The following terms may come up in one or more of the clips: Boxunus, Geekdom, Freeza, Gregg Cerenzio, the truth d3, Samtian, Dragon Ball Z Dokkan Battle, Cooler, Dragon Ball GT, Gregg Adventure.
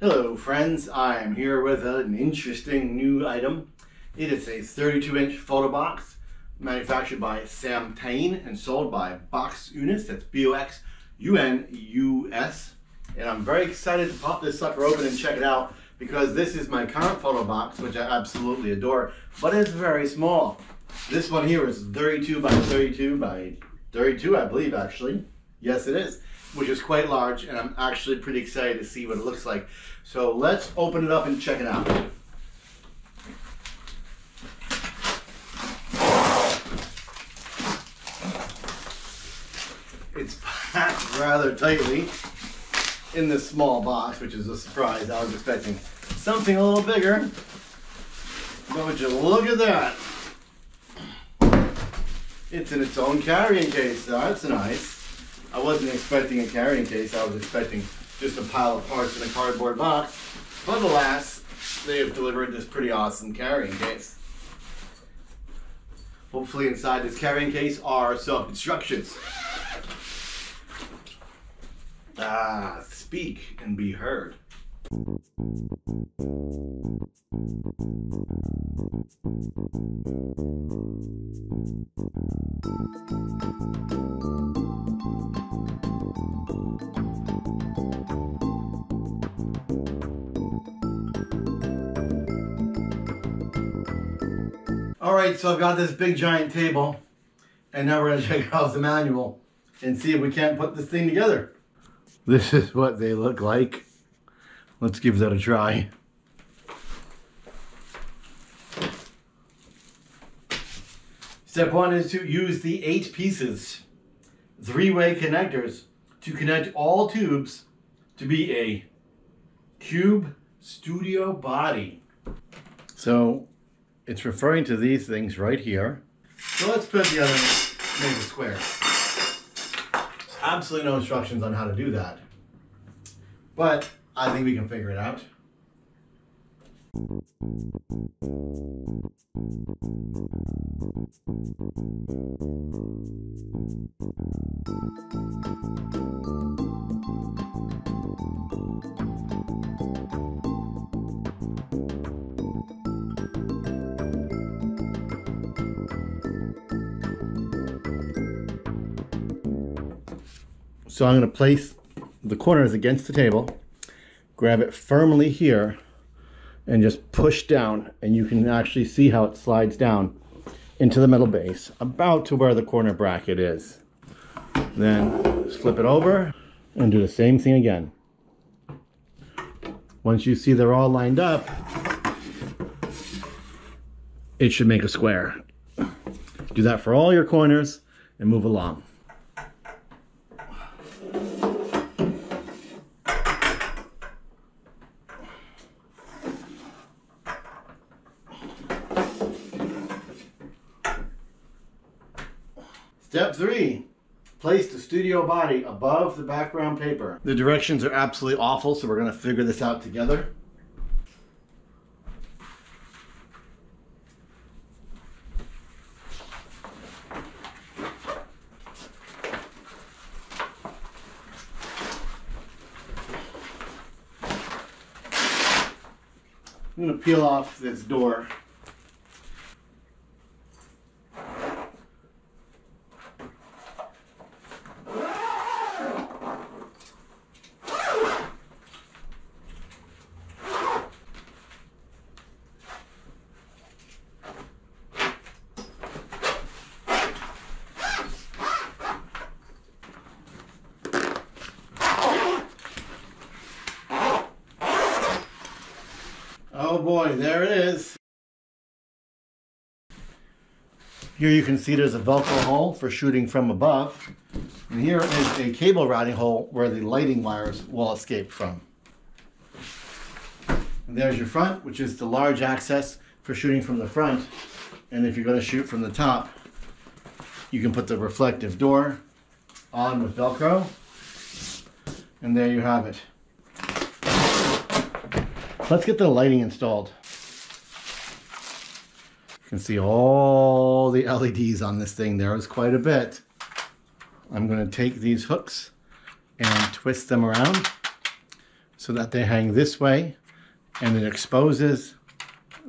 Hello friends, I'm here with an interesting new item. It is a 32-inch photo box manufactured by Samtian and sold by Boxunus, that's B-O-X-U-N-U-S. And I'm very excited to pop this sucker open and check it out because this is my current photo box, which I absolutely adore, but it's very small. This one here is 32 by 32 by 32, I believe actually. Yes it is, which is quite large, and I'm actually pretty excited to see what it looks like. So let's open it up and check it out. It's packed rather tightly in this small box, which is a surprise. I was expecting something a little bigger. Don't you look at that. It's in its own carrying case. That's nice. I wasn't expecting a carrying case, I was expecting just a pile of parts in a cardboard box, but alas, they have delivered this pretty awesome carrying case. Hopefully inside this carrying case are some instructions. Speak and be heard. Alright, so I've got this big giant table, and now we're going to check out the manual and see if we can't put this thing together. This is what they look like. Let's give that a try. Step one is to use the 8 pieces, 3-way connectors, to connect all tubes to be a cube studio body. So it's referring to these things right here. So let's put the other make a square. There's absolutely no instructions on how to do that, but I think we can figure it out. So I'm going to place the corners against the table, grab it firmly here, and just push down, and you can actually see how it slides down into the metal base about to where the corner bracket is. Then flip it over and do the same thing again. Once you see they're all lined up, it should make a square. Do that for all your corners and move along. Step 3, place the studio body above the background paper. The directions are absolutely awful, so we're going to figure this out together. I'm going to peel off this door. Oh boy, there it is. Here you can see there's a Velcro hole for shooting from above. And here is a cable routing hole where the lighting wires will escape from. And there's your front, which is the large access for shooting from the front. And if you're going to shoot from the top, you can put the reflective door on with Velcro. And there you have it. Let's get the lighting installed. You can see all the LEDs on this thing. There is quite a bit. I'm going to take these hooks and twist them around so that they hang this way, and it exposes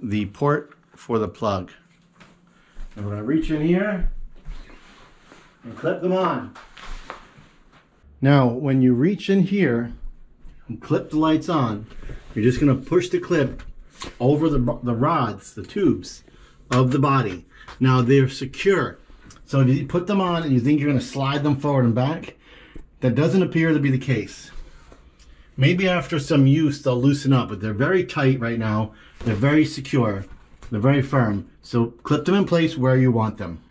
the port for the plug. I'm going to reach in here and clip them on. Now, when you reach in here and clip the lights on, you're just going to push the clip over the rods, the tubes of the body. Now, they're secure. So if you put them on and you think you're going to slide them forward and back, that doesn't appear to be the case. Maybe after some use, they'll loosen up, but they're very tight right now. They're very secure. They're very firm. So clip them in place where you want them.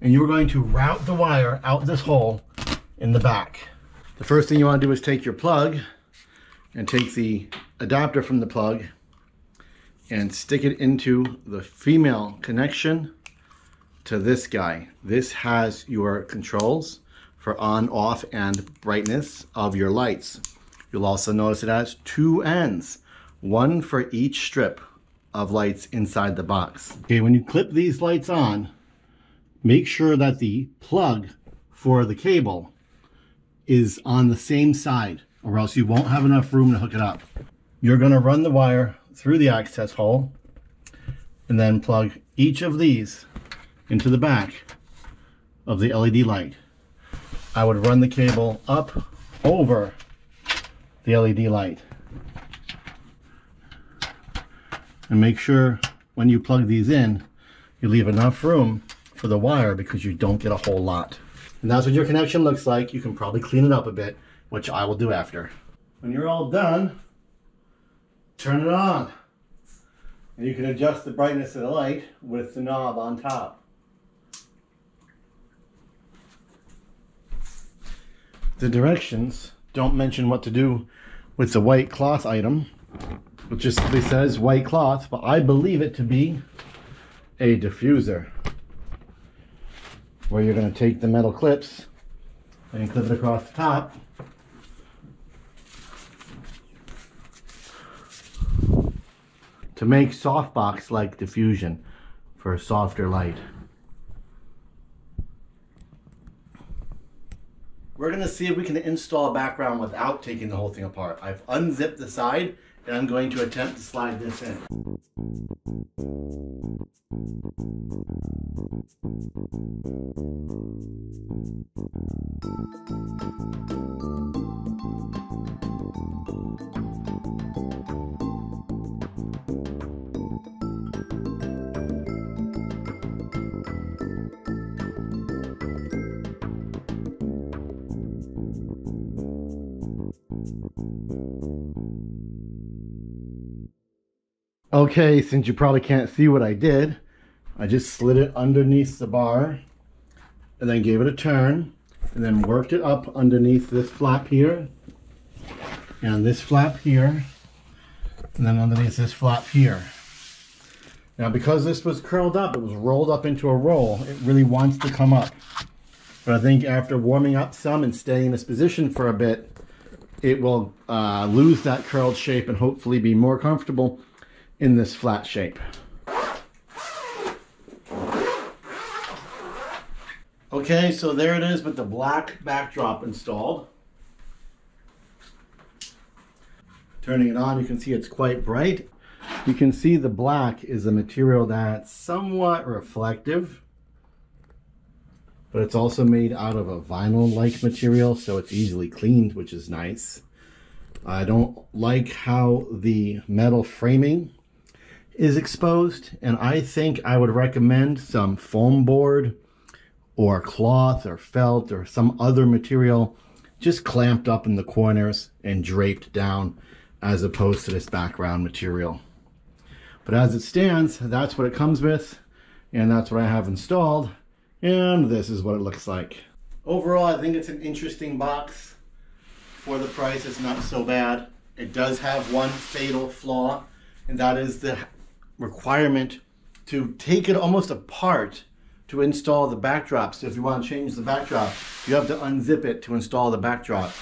And you're going to route the wire out this hole in the back. The first thing you want to do is take your plug and take the adapter from the plug and stick it into the female connection to this guy. This has your controls for on, off, and brightness of your lights. You'll also notice it has two ends, one for each strip of lights inside the box. Okay, when you clip these lights on, make sure that the plug for the cable is on the same side, or else you won't have enough room to hook it up. You're going to run the wire through the access hole and then plug each of these into the back of the LED light. I would run the cable up over the LED light. And make sure when you plug these in, you leave enough room for the wire, because you don't get a whole lot. And that's what your connection looks like. You can probably clean it up a bit, which I will do after. When you're all done, turn it on. And you can adjust the brightness of the light with the knob on top. The directions don't mention what to do with the white cloth item. It just simply says white cloth, but I believe it to be a diffuser, where you're going to take the metal clips and clip it across the top. To make softbox-like diffusion for a softer light. We're going to see if we can install a background without taking the whole thing apart. I've unzipped the side and I'm going to attempt to slide this in. Okay, since you probably can't see what I did, I just slid it underneath the bar and then gave it a turn and then worked it up underneath this flap here and this flap here and then underneath this flap here. Now, because this was curled up, it was rolled up into a roll. It really wants to come up. But I think after warming up some and staying in this position for a bit, it will lose that curled shape and hopefully be more comfortable in this flat shape. Okay, so there it is with the black backdrop installed. Turning it on, you can see it's quite bright. You can see the black is a material that's somewhat reflective, but it's also made out of a vinyl-like material, so it's easily cleaned, which is nice. I don't like how the metal framing is exposed, and I think I would recommend some foam board or cloth or felt or some other material just clamped up in the corners and draped down, as opposed to this background material. But as it stands, that's what it comes with, and that's what I have installed, and this is what it looks like. Overall, I think it's an interesting box. For the price, it's not so bad. It does have one fatal flaw, and that is the requirement to take it almost apart to install the backdrop. So if you want to change the backdrop, you have to unzip it to install the backdrop.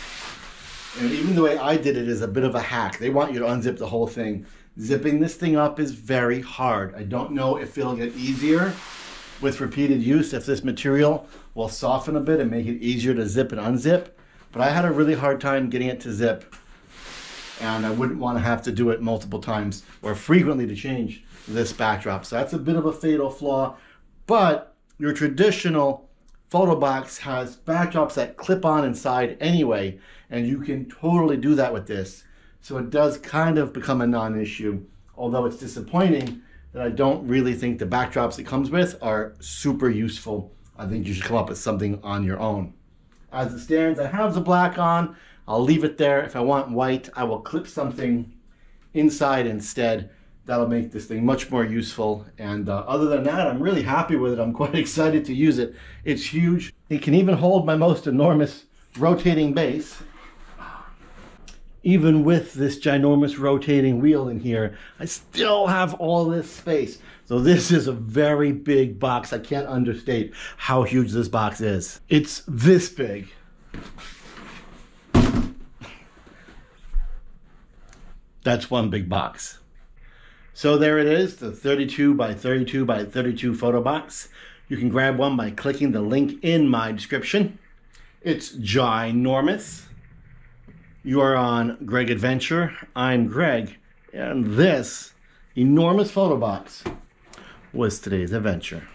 And even the way I did it is a bit of a hack. They want you to unzip the whole thing. Zipping this thing up is very hard. I don't know if it'll get easier with repeated use, if this material will soften a bit and make it easier to zip and unzip, but I had a really hard time getting it to zip. and I wouldn't want to have to do it multiple times or frequently to change this backdrop. So that's a bit of a fatal flaw, but your traditional photo box has backdrops that clip on inside anyway, and you can totally do that with this. So it does kind of become a non-issue, although it's disappointing that I don't really think the backdrops it comes with are super useful. I think you should come up with something on your own. As it stands, I have the black on. I'll leave it there. If I want white, I will clip something inside instead. That'll make this thing much more useful. And other than that, I'm really happy with it. I'm quite excited to use it. It's huge. It can even hold my most enormous rotating base. Even with this ginormous rotating wheel in here, I still have all this space. So this is a very big box. I can't understate how huge this box is. It's this big. That's one big box. So there it is, the 32 by 32 by 32 photo box. You can grab one by clicking the link in my description. It's ginormous. You're on Gregg Adventure. I'm Gregg, and this enormous photo box was today's adventure.